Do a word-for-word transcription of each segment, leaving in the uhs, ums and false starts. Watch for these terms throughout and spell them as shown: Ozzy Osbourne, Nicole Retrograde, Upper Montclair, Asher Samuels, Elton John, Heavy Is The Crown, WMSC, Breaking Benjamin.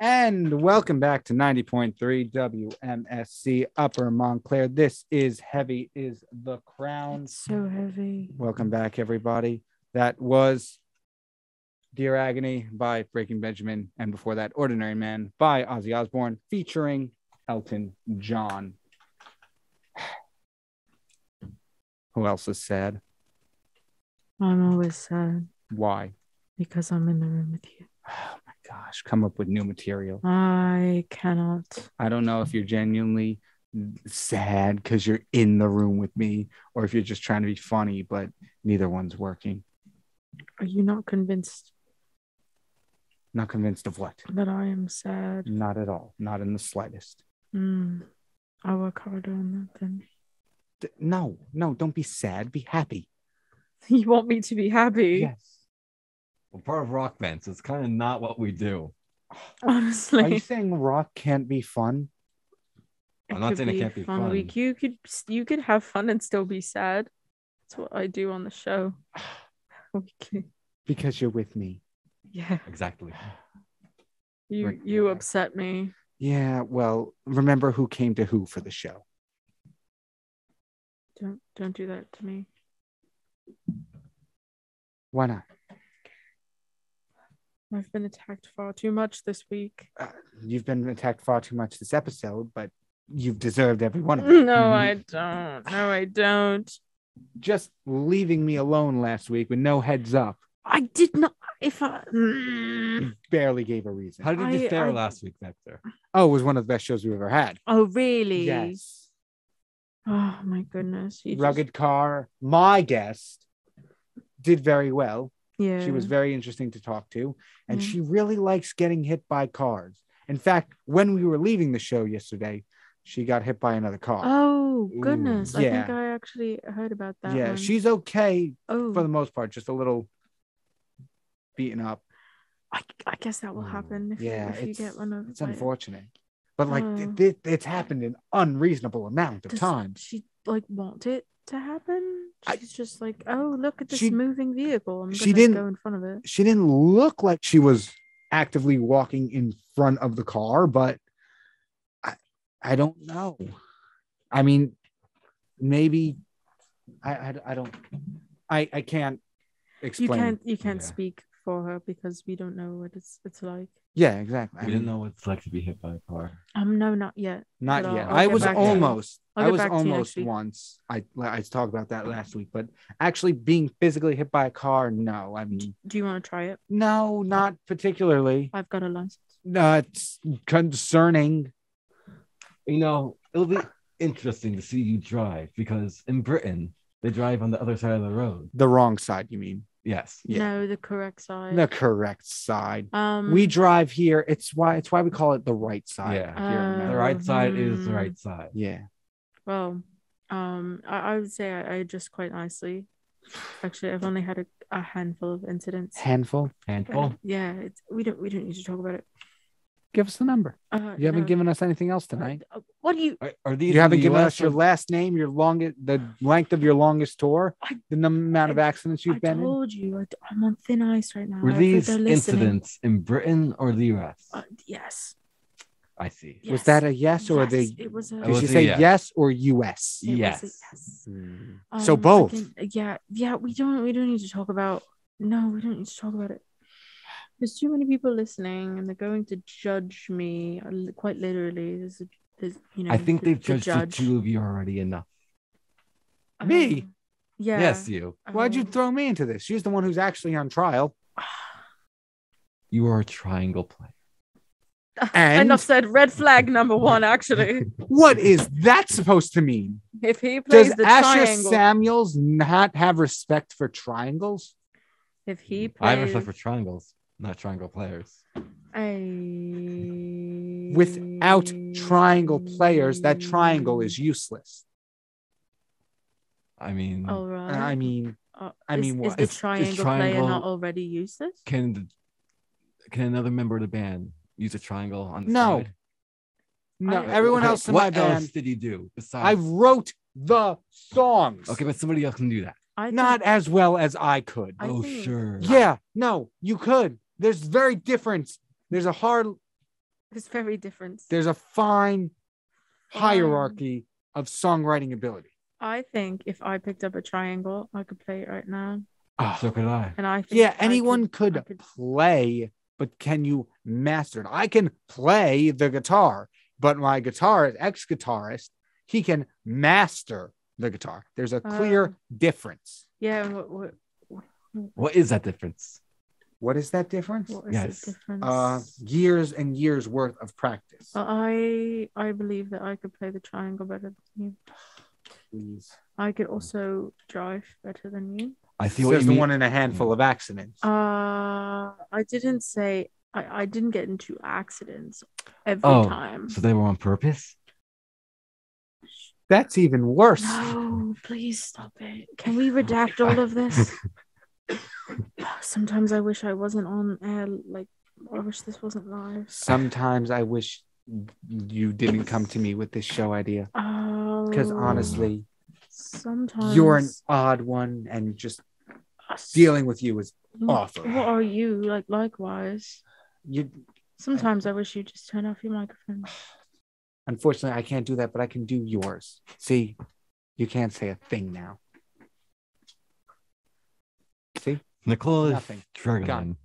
And welcome back to ninety point three W M S C Upper Montclair. This is Heavy Is The Crown. It's so heavy. Welcome back, everybody. That was Dear Agony by Breaking Benjamin. And before that, Ordinary Man by Ozzy Osbourne featuring Elton John. Who else is sad? I'm always sad. Why? Because I'm in the room with you. Oh my gosh, come up with new material. I cannot. I don't know if you're genuinely sad because you're in the room with me or if you're just trying to be funny, but neither one's working. Are you not convinced? Not convinced of what? That I am sad. Not at all. Not in the slightest. Mm, I'll work harder on that then. D- no, no, don't be sad. Be happy. You want me to be happy? Yes. We're part of rock band, so it's kind of not what we do. Honestly. Are you saying rock can't be fun? It I'm not saying it can't be fun. Week. You could you could have fun and still be sad. That's what I do on the show. Okay. Because you're with me. Yeah. Exactly. You We're, you yeah. upset me. Yeah, well, remember who came to who for the show. Don't don't do that to me. Why not? I've been attacked far too much this week. Uh, you've been attacked far too much this episode, but you've deserved every one of them. No, I don't. No, I don't. Just leaving me alone last week with no heads up. I did not. If I you barely gave a reason. How did you I, fare I, last week, Nectar? Oh, it was one of the best shows we've ever had. Oh, really? Yes. Oh my goodness. You Rugged just... Car, my guest, did very well. Yeah. She was very interesting to talk to, and mm. she really likes getting hit by cars. In fact, when we were leaving the show yesterday, she got hit by another car. Oh, goodness. Ooh, yeah. I think I actually heard about that. Yeah, one. She's okay oh. for the most part, just a little beaten up. I, I guess that will happen if, yeah, you, if you get one over. It's unfortunate. It. But like oh. it, it, it's happened an unreasonable amount of Does times. She like want it to happen? She's I, just like, oh, look at this she, moving vehicle. I'm she didn't go in front of it. She didn't look like she was actively walking in front of the car, but I, I don't know. I mean, maybe I, I, I don't. I, I can't explain. You can't. You can't yeah. speak for her because we don't know what it's it's like. Yeah, exactly. We I mean, didn't know what it's like to be hit by a car. Um, no, not yet. Not yet. I was almost. I was almost once. I I talked about that last week, but actually being physically hit by a car, no. I mean, do you want to try it? No, not particularly. I've got a license. No, it's concerning. You know, it'll be interesting to see you drive because in Britain they drive on the other side of the road. The wrong side, you mean? Yes. Yeah. No, the correct side. The correct side. Um, we drive here. It's why. It's why we call it the right side. Yeah. Here uh, the right side hmm. is the right side. Yeah. Well, um, I, I would say I, I adjust quite nicely. Actually, I've only had a, a handful of incidents. Handful. Handful. Uh, yeah. It's, we don't. We don't need to talk about it. Give us the number. Uh, you haven't no. given us anything else tonight. Uh, what do you? Are, are these? You haven't given U S us or... your last name, your longest, the length of your longest tour, I, the amount I, of accidents you've I been in. I told you, I, I'm on thin ice right now. Were I these incidents in Britain or the U S? Uh, yes. I see. Yes. Was that a yes or yes, the? It was a, did she say yes. yes or U S? It yes. Was a yes. Mm. Um, so both. Can, yeah, yeah. We don't. We don't need to talk about. No, we don't need to talk about it. There's too many people listening, and they're going to judge me quite literally. There's, there's, you know, I think the, they've judged the, judge. the two of you already enough. Um, me? Yeah. Yes, you. Um, Why'd you throw me into this? She's the one who's actually on trial. You are a triangle player. And enough said. Red flag number one, actually. What is that supposed to mean? If he plays Does the Asher triangle, Samuels not have respect for triangles? If he plays, I have respect for triangles. Not triangle players. I... Without triangle players, that triangle is useless. I mean, all right. I mean, uh, I mean, is, what is the triangle, is, is triangle player not already useless? Can the, can another member of the band use a triangle on the no. side? No, I, everyone okay, else in my band. What else did he do besides? I wrote the songs. Okay, but somebody else can do that. I Not think... as well as I could. I oh, think... sure. Yeah, no, you could. There's very difference. There's a hard It's very different. There's a fine hierarchy um, of songwriting ability. I think if I picked up a triangle, I could play it right now. Oh, so could I. And I think yeah, anyone I could, could, I could play, but can you master it? I can play the guitar, but my guitarist, ex-guitarist, he can master the guitar. There's a clear um, difference. Yeah. What, what, what, what is that difference? What is that difference? What is yes. difference? Uh, years and years worth of practice. I I believe that I could play the triangle better than you. Please. I could also drive better than you. I see what There's you mean. One in a handful of accidents. Uh, I didn't say I, I didn't get into accidents every oh, time. So they were on purpose? That's even worse. No, please stop it. Can we redact all of this? Sometimes I wish I wasn't on air. Like, I wish this wasn't live. Sometimes I wish you didn't come to me with this show idea. Oh. Because honestly, sometimes you're an odd one, and just dealing with you is awful. What are you like? Likewise, you. Sometimes I, I wish you just turn off your microphone. Unfortunately, I can't do that, but I can do yours. See, you can't say a thing now. See, Nicole is struggling.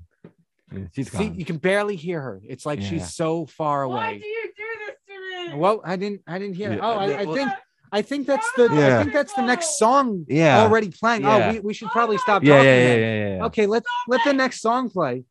She's gone. See, you can barely hear her. It's like yeah. she's so far away. Why do you do this to me? Well, I didn't. I didn't hear. Yeah. It. Oh, I, I well, think. I think that's the yeah. I think that's the next song yeah. already playing. Yeah. Oh, we, we should probably stop yeah, talking. Yeah, yeah, yeah, yeah, yeah. Okay, let's let the next song play.